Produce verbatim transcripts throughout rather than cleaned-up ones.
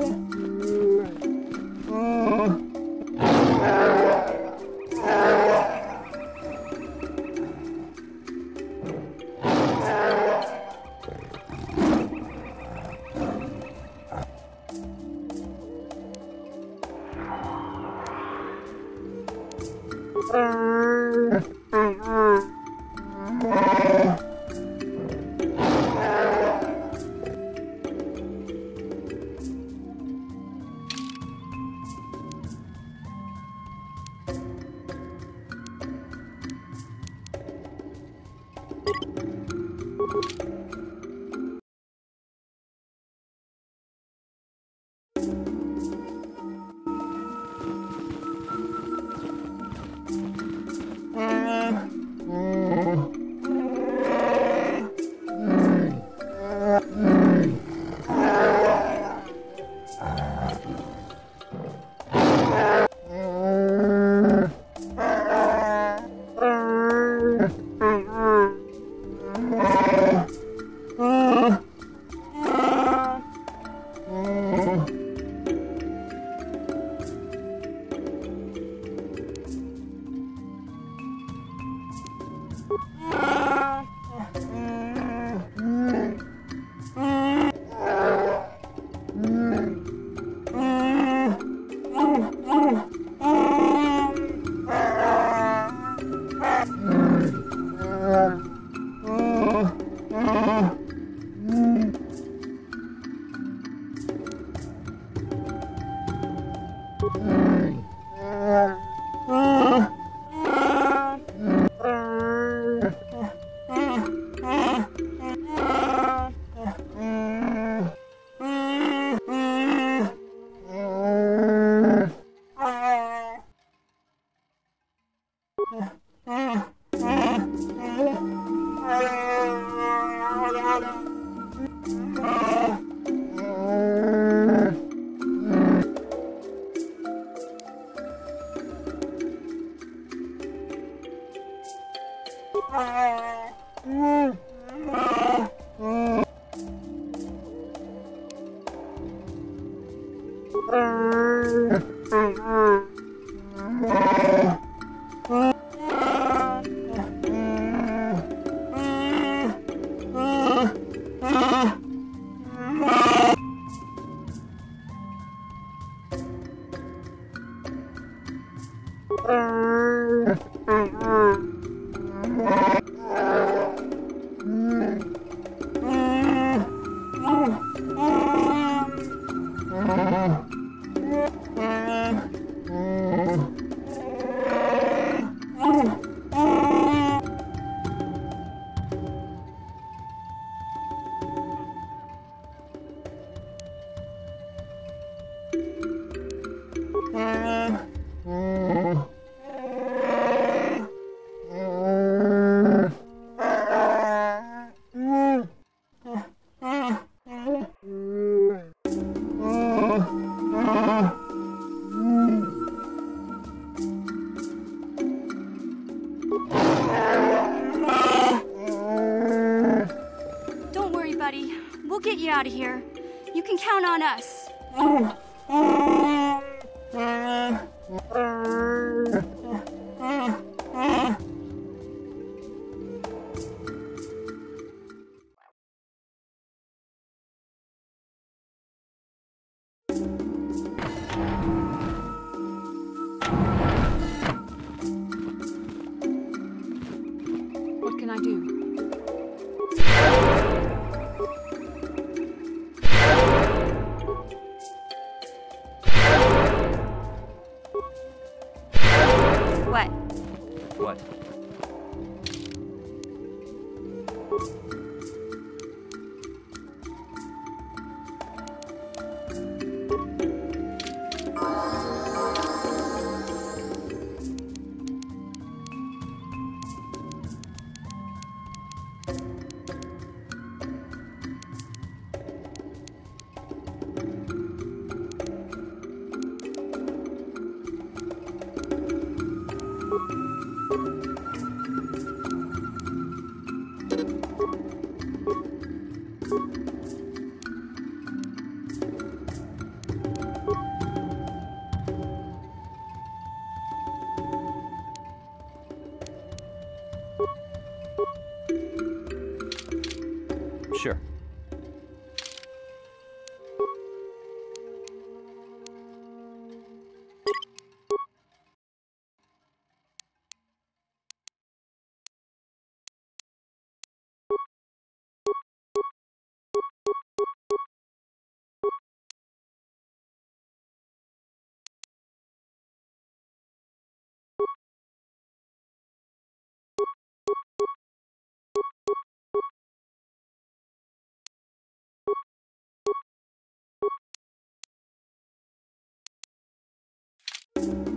What?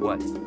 what? You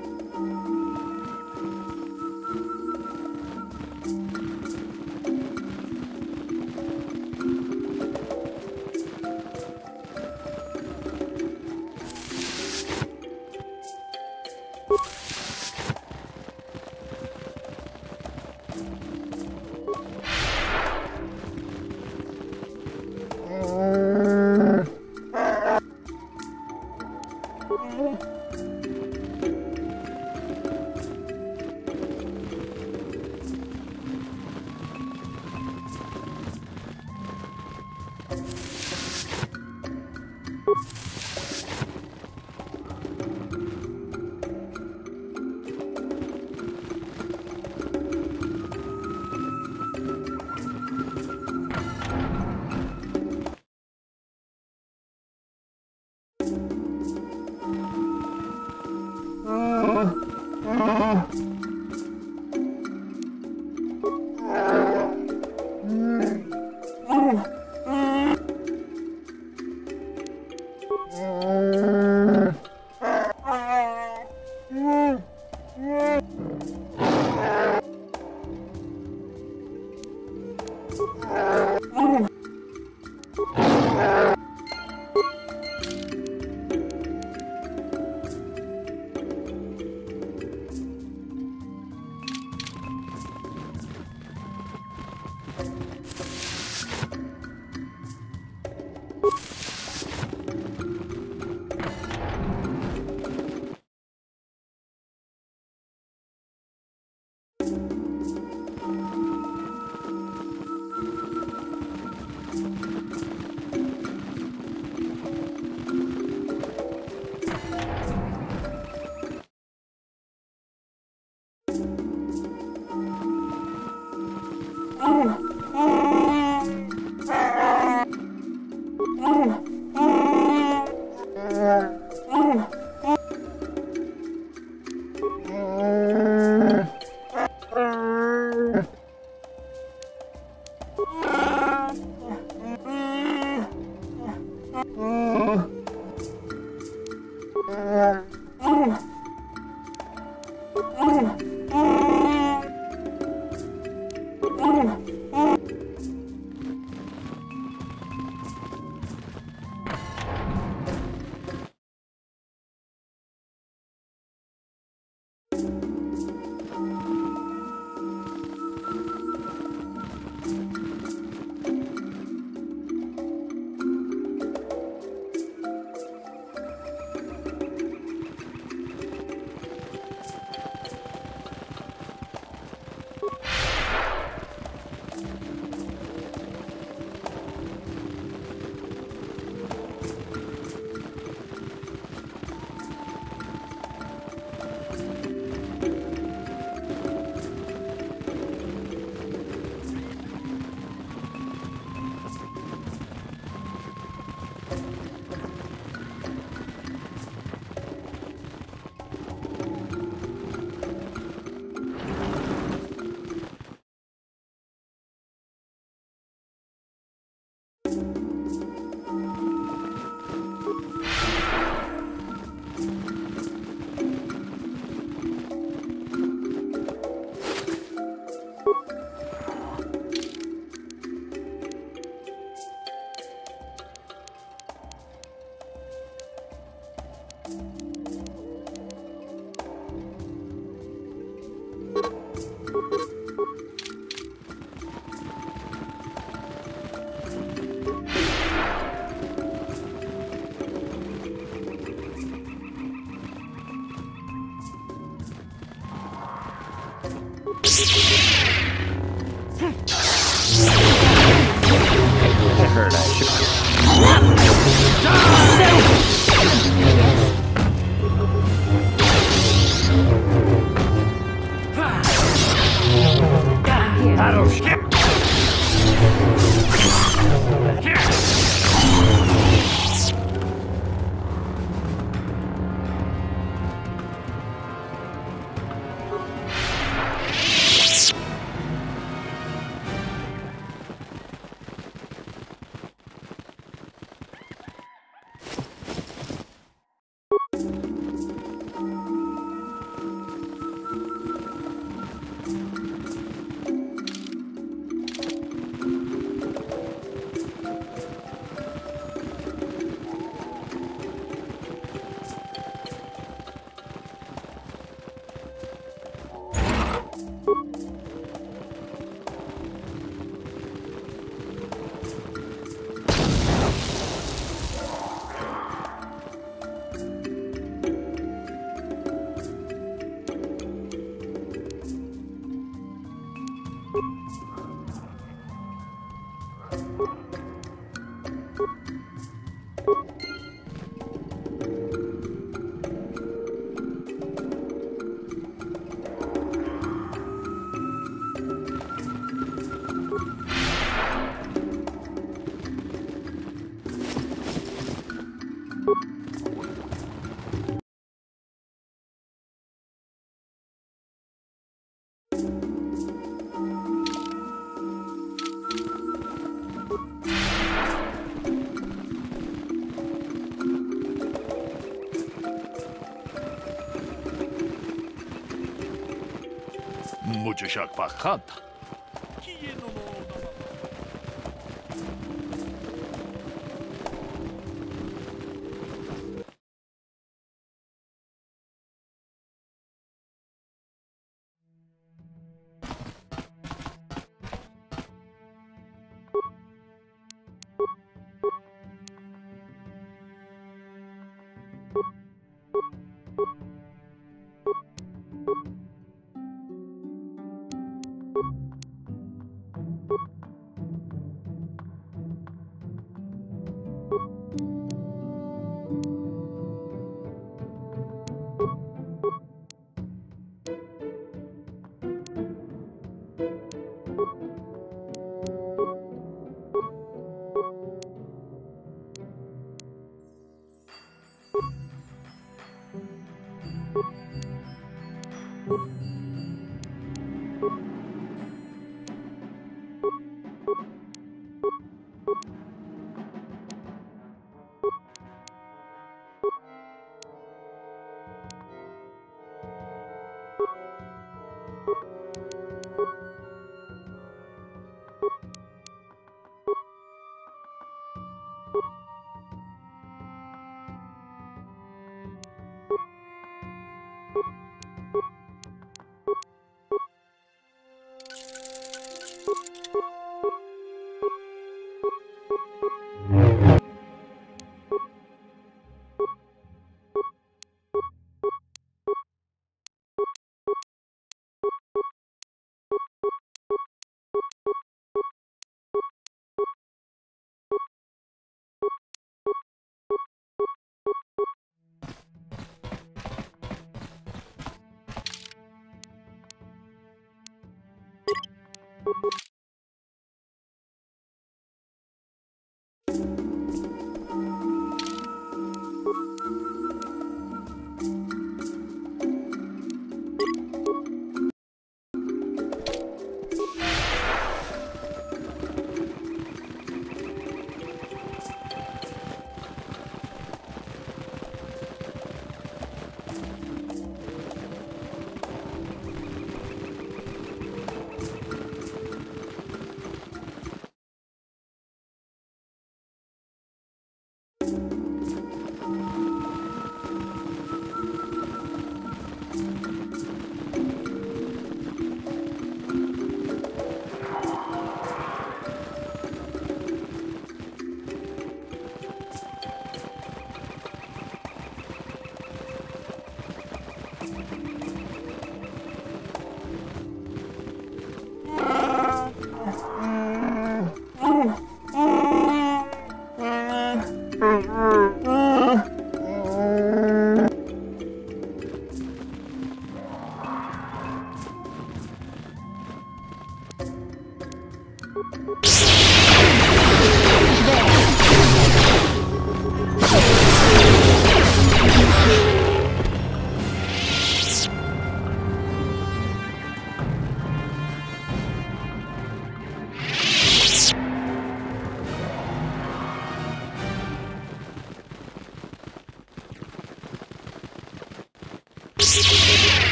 Muchashak Pakhata.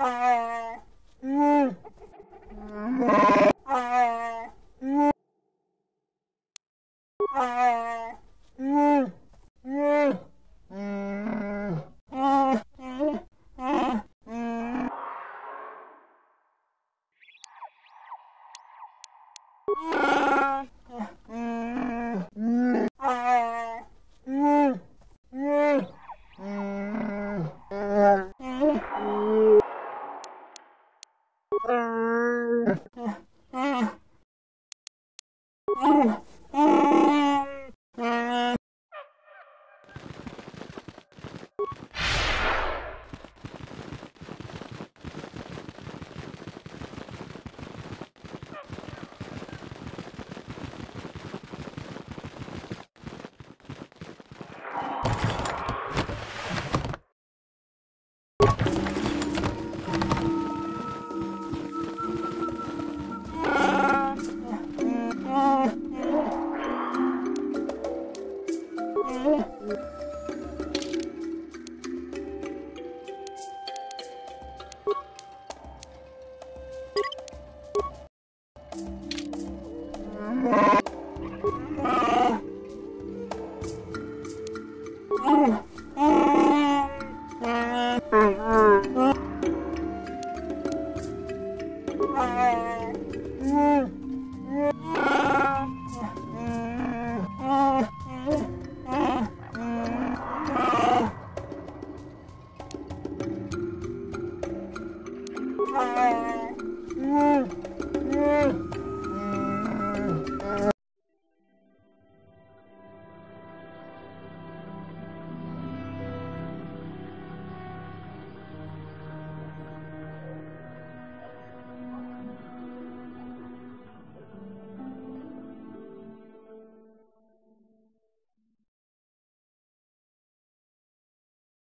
Mmm.